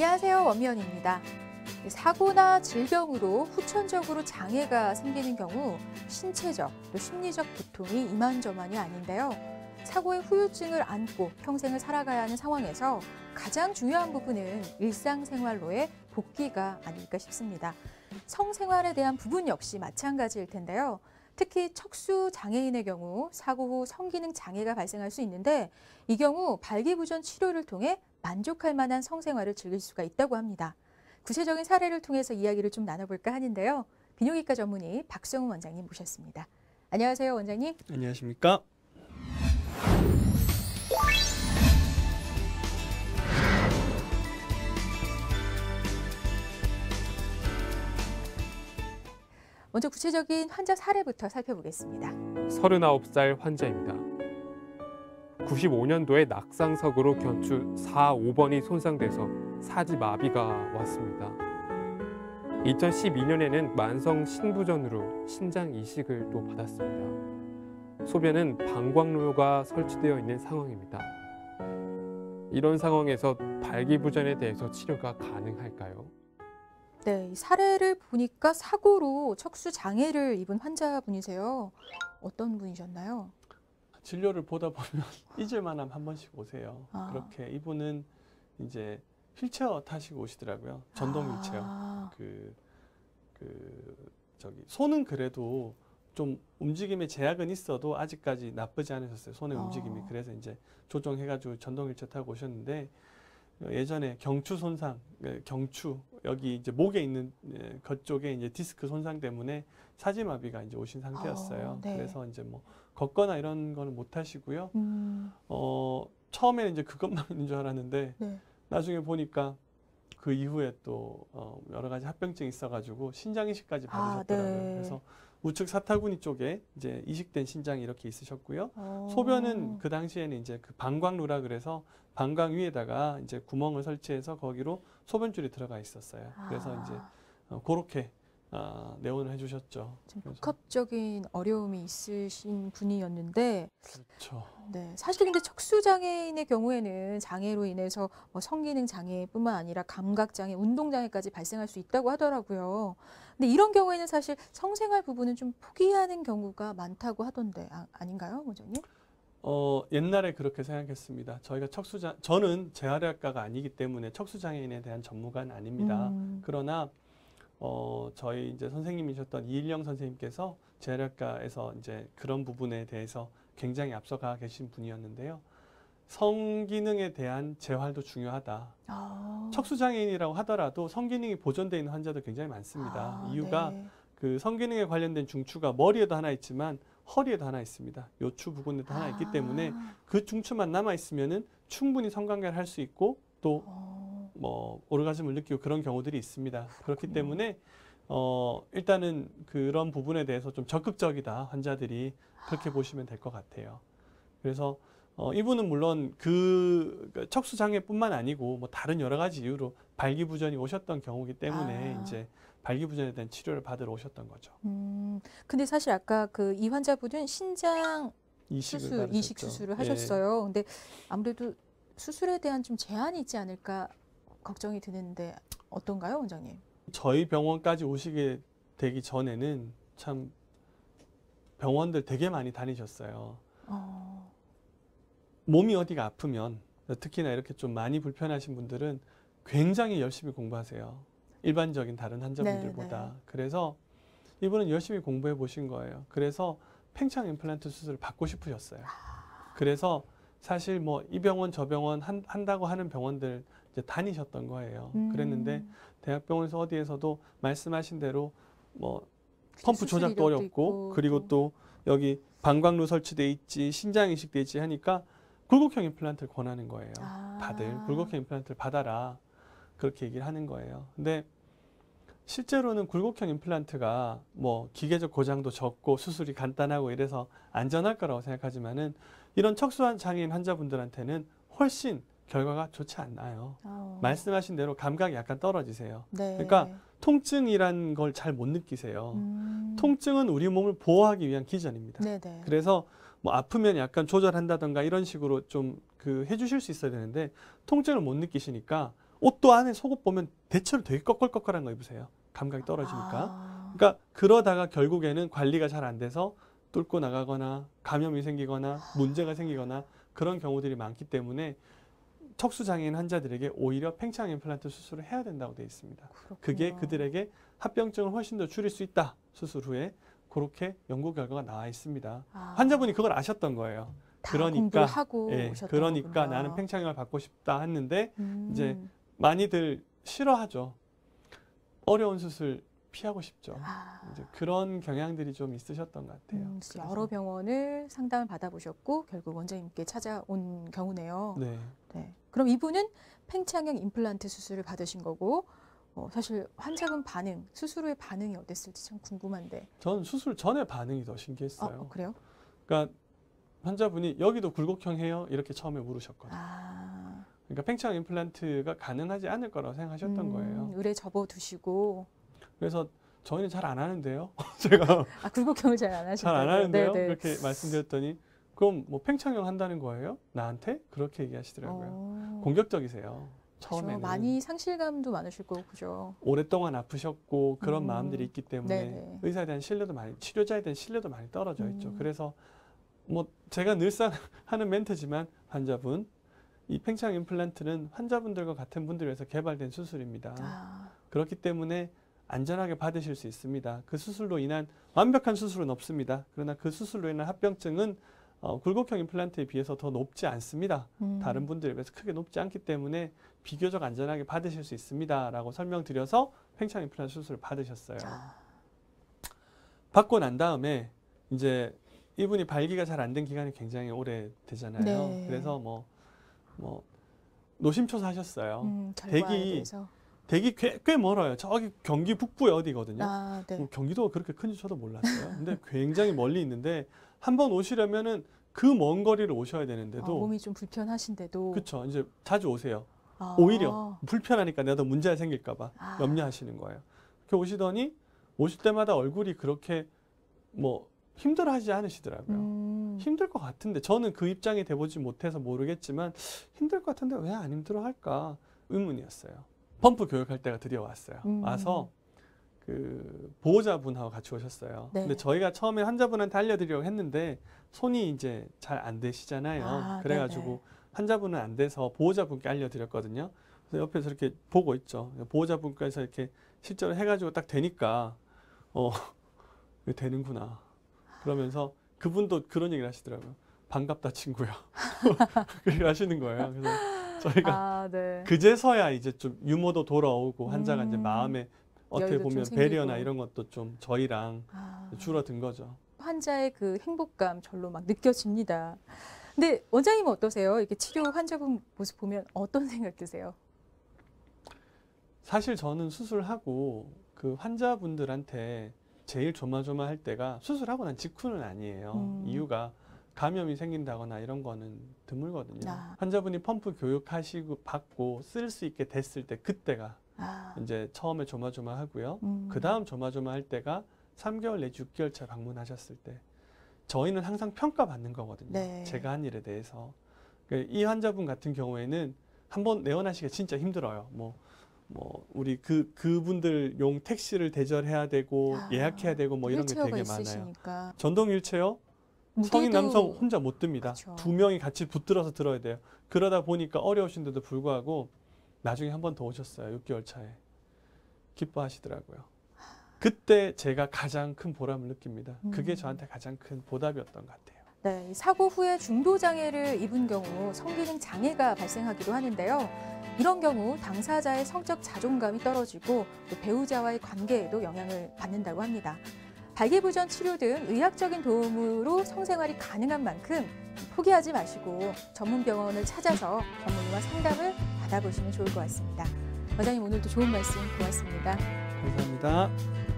안녕하세요, 원미연입니다. 사고나 질병으로 후천적으로 장애가 생기는 경우 신체적 또 심리적 고통이 이만저만이 아닌데요. 사고의 후유증을 안고 평생을 살아가야 하는 상황에서 가장 중요한 부분은 일상생활로의 복귀가 아닐까 싶습니다. 성생활에 대한 부분 역시 마찬가지일 텐데요. 특히 척수 장애인의 경우 사고 후 성기능 장애가 발생할 수 있는데 이 경우 발기부전 치료를 통해 만족할 만한 성생활을 즐길 수가 있다고 합니다. 구체적인 사례를 통해서 이야기를 좀 나눠볼까 하는데요. 비뇨기과 전문의 박성훈 원장님 모셨습니다. 안녕하세요, 원장님. 안녕하십니까. 먼저 구체적인 환자 사례부터 살펴보겠습니다. 39살 환자입니다. 95년도에 낙상사고로 견추 4, 5번이 손상돼서 사지마비가 왔습니다. 2012년에는 만성 신부전으로 신장 이식을 또 받았습니다. 소변은 방광로가 설치되어 있는 상황입니다. 이런 상황에서 발기부전에 대해서 치료가 가능할까요? 네, 사례를 보니까 사고로 척수 장애를 입은 환자분이세요. 어떤 분이셨나요? 진료를 보다 보면 잊을만하면 한 번씩 오세요. 그렇게 이분은 이제 휠체어 타시고 오시더라고요. 전동 휠체어. 저기 손은 그래도 좀 움직임에 제약은 있어도 아직까지 나쁘지 않으셨어요. 손의 움직임이. 그래서 이제 조정해가지고 전동 휠체어 타고 오셨는데 예전에 경추 손상, 여기 이제 목에 있는 것 쪽에 이제 디스크 손상 때문에 사지마비가 이제 오신 상태였어요. 네. 그래서 이제 뭐 걷거나 이런 거는 못 하시고요. 처음에는 이제 그것만 있는 줄 알았는데 네. 나중에 보니까 그 이후에 또 여러 가지 합병증이 있어가지고 신장 이식까지 받으셨더라고요. 네. 그래서 우측 사타구니 쪽에 이제 이식된 신장이 이렇게 있으셨고요. 소변은 그 당시에는 이제 그 방광루라 그래서 방광 위에다가 이제 구멍을 설치해서 거기로 소변줄이 들어가 있었어요. 그래서 이제 그렇게 내원을 해주셨죠. 좀 복합적인 어려움이 있으신 분이었는데, 그렇죠. 네, 사실 근데 척수 장애인의 경우에는 장애로 인해서 뭐 성기능 장애뿐만 아니라 감각 장애, 운동 장애까지 발생할 수 있다고 하더라고요. 근데 이런 경우에는 사실 성생활 부분은 좀 포기하는 경우가 많다고 하던데 아닌가요, 원장님? 옛날에 그렇게 생각했습니다. 저희가 저는 재활의학과가 아니기 때문에 척수 장애인에 대한 전문가는 아닙니다. 그러나 저희 이제 선생님이셨던 이일영 선생님께서 재활의학과에서 이제 그런 부분에 대해서 굉장히 앞서가 계신 분이었는데요. 성기능에 대한 재활도 중요하다. 척수장애인이라고 하더라도 성기능이 보존되어 있는 환자도 굉장히 많습니다. 이유가 네. 그 성기능에 관련된 중추가 머리에도 하나 있지만 허리에도 하나 있습니다. 요추 부근에도 하나 있기 때문에 그 중추만 남아있으면은 충분히 성관계를 할 수 있고 또 뭐 오르가즘을 느끼고 그런 경우들이 있습니다. 그렇군요. 그렇기 때문에 일단은 그런 부분에 대해서 좀 적극적이다, 환자들이. 그렇게 보시면 될 것 같아요. 그래서 이분은 물론 그 척수 장애뿐만 아니고 뭐 다른 여러 가지 이유로 발기부전이 오셨던 경우이기 때문에 이제 발기부전에 대한 치료를 받으러 오셨던 거죠. 근데 사실 아까 그 이 환자분은 신장 이식 수술을 하셨어요. 근데 아무래도 수술에 대한 좀 제한이 있지 않을까 걱정이 드는데 어떤가요, 원장님? 저희 병원까지 오시게 되기 전에는 참 병원들 되게 많이 다니셨어요. 몸이 어디가 아프면, 특히나 이렇게 좀 많이 불편하신 분들은 굉장히 열심히 공부하세요. 일반적인 다른 환자분들보다. 네네. 그래서 이분은 열심히 공부해 보신 거예요. 그래서 팽창 임플란트 수술을 받고 싶으셨어요. 그래서 사실 뭐 이 병원 저 병원 한다고 하는 병원들 이제 다니셨던 거예요. 그랬는데 대학병원에서 어디에서도 말씀하신 대로 뭐 펌프 조작도 어렵고 그리고 또 여기 방광루 설치돼 있지 신장 이식돼 있지 하니까 굴곡형 임플란트를 권하는 거예요. 다들 굴곡형 임플란트를 받아라 그렇게 얘기를 하는 거예요. 근데 실제로는 굴곡형 임플란트가 뭐 기계적 고장도 적고 수술이 간단하고 이래서 안전할 거라고 생각하지만은 이런 척수 장애인 환자분들한테는 훨씬 결과가 좋지 않나요? 말씀하신 대로 감각이 약간 떨어지세요. 네. 그러니까 통증이란 걸 잘 못 느끼세요. 통증은 우리 몸을 보호하기 위한 기전입니다. 네네. 그래서 뭐 아프면 약간 조절한다든가 이런 식으로 좀 해주실 수 있어야 되는데 통증을 못 느끼시니까 옷도 안에 속옷 보면 대체로 되게 꺼끌꺼끌한 거 입으세요. 감각이 떨어지니까. 그러니까 그러다가 결국에는 관리가 잘 안 돼서 뚫고 나가거나 감염이 생기거나 문제가 생기거나 그런 경우들이 많기 때문에 척수장애인 환자들에게 오히려 팽창 임플란트 수술을 해야 된다고 되어 있습니다. 그렇구나. 그게 그들에게 합병증을 훨씬 더 줄일 수 있다. 수술 후에. 그렇게 연구 결과가 나와 있습니다. 환자분이 그걸 아셨던 거예요. 그러니까 하고 예, 그러니까 거구나. 나는 팽창염을 받고 싶다 했는데 이제 많이들 싫어하죠. 어려운 수술 피하고 싶죠. 이제 그런 경향들이 좀 있으셨던 것 같아요. 여러 병원을 상담을 받아보셨고 결국 원장님께 찾아온 경우네요. 네. 네. 그럼 이분은 팽창형 임플란트 수술을 받으신 거고 사실 환자분 반응, 수술 후의 반응이 어땠을지 참 궁금한데. 전 수술 전에 반응이 더 신기했어요. 그래요? 그러니까 환자분이 여기도 굴곡형해요? 이렇게 처음에 물으셨거든요. 그러니까 팽창 임플란트가 가능하지 않을 거라고 생각하셨던 거예요. 의뢰 접어두시고. 그래서 저희는 잘 안 하는데요. 제가 굴곡형을 잘 안 하신다고요? 잘 안 하는데요? 네네. 그렇게 말씀드렸더니 그럼 뭐 팽창형 한다는 거예요? 나한테? 그렇게 얘기하시더라고요. 공격적이세요. 처음에는. 많이 상실감도 많으실 거고, 그죠? 오랫동안 아프셨고 그런 마음들이 있기 때문에 네네. 의사에 대한 신뢰도 많이, 치료자에 대한 신뢰도 많이 떨어져 있죠. 그래서 뭐 제가 늘상 하는 멘트지만 환자분, 이 팽창 임플란트는 환자분들과 같은 분들을 위해서 개발된 수술입니다. 그렇기 때문에 안전하게 받으실 수 있습니다. 그 수술로 인한 완벽한 수술은 없습니다. 그러나 그 수술로 인한 합병증은 굴곡형 임플란트에 비해서 더 높지 않습니다. 다른 분들에 비해서 크게 높지 않기 때문에 비교적 안전하게 받으실 수 있습니다. 라고 설명드려서 팽창 임플란트 수술을 받으셨어요. 받고 난 다음에 이제 이분이 발기가 잘 안 된 기간이 굉장히 오래 되잖아요. 네. 그래서 뭐 노심초사 하셨어요. 대기 꽤 멀어요. 저기 경기 북부에 어디거든요. 네. 경기도가 그렇게 큰지 저도 몰랐어요. 근데 굉장히 멀리 있는데 한번 오시려면은 그 먼 거리를 오셔야 되는데도 몸이 좀 불편하신데도 그렇죠. 이제 자주 오세요. 오히려 불편하니까 내가 더 문제가 생길까 봐 염려하시는 거예요. 이렇게 오시더니 오실 때마다 얼굴이 그렇게 뭐 힘들어하지 않으시더라고요. 힘들 것 같은데 저는 그 입장이 돼보지 못해서 모르겠지만 힘들 것 같은데 왜 안 힘들어할까 의문이었어요. 펌프 교육할 때가 드디어 왔어요. 와서 그 보호자분하고 같이 오셨어요. 네. 근데 저희가 처음에 환자분한테 알려드리려고 했는데 손이 이제 잘 안 되시잖아요. 그래가지고 네네. 환자분은 안 돼서 보호자분께 알려드렸거든요. 그래서 옆에서 이렇게 보고 있죠. 보호자분께서 이렇게 실제로 해가지고 딱 되니까 이거 되는구나. 그러면서 그분도 그런 얘기를 하시더라고요. 반갑다 친구야. 그렇게 하시는 거예요. 그래서 저희가 네. 그제서야 이제 좀 유머도 돌아오고 환자가 이제 마음에 어떻게 보면 배려나 이런 것도 좀 저희랑 줄어든 거죠. 환자의 그 행복감 절로 막 느껴집니다. 근데 원장님은 어떠세요? 이렇게 치료 환자분 모습 보면 어떤 생각 드세요? 사실 저는 수술하고 그 환자분들한테 제일 조마조마할 때가 수술하고 난 직후는 아니에요. 이유가 감염이 생긴다거나 이런 거는 드물거든요. 환자분이 펌프 교육하시고 받고 쓸 수 있게 됐을 때 그때가 이제 처음에 조마조마하고요. 그 다음 조마조마할 때가 3개월 내지 6개월 차 방문하셨을 때 저희는 항상 평가받는 거거든요. 네. 제가 한 일에 대해서. 이 환자분 같은 경우에는 한번 내원하시기가 진짜 힘들어요. 뭐 우리 그분들 용 택시를 대절해야 되고 예약해야 되고 뭐 이런 게 되게 있으시니까. 많아요. 전동 휠체어 성인 남성 혼자 못 듭니다. 그렇죠. 2명이 같이 붙들어서 들어야 돼요. 그러다 보니까 어려우신데도 불구하고 나중에 한 번 더 오셨어요. 6개월 차에. 기뻐하시더라고요. 그때 제가 가장 큰 보람을 느낍니다. 그게 저한테 가장 큰 보답이었던 것 같아요. 네, 사고 후에 중도장애를 입은 경우 성기능 장애가 발생하기도 하는데요. 이런 경우 당사자의 성적 자존감이 떨어지고 또 배우자와의 관계에도 영향을 받는다고 합니다. 발기부전 치료 등 의학적인 도움으로 성생활이 가능한 만큼 포기하지 마시고 전문병원을 찾아서 전문의와 상담을 받아보시면 좋을 것 같습니다. 원장님 오늘도 좋은 말씀 고맙습니다. 감사합니다.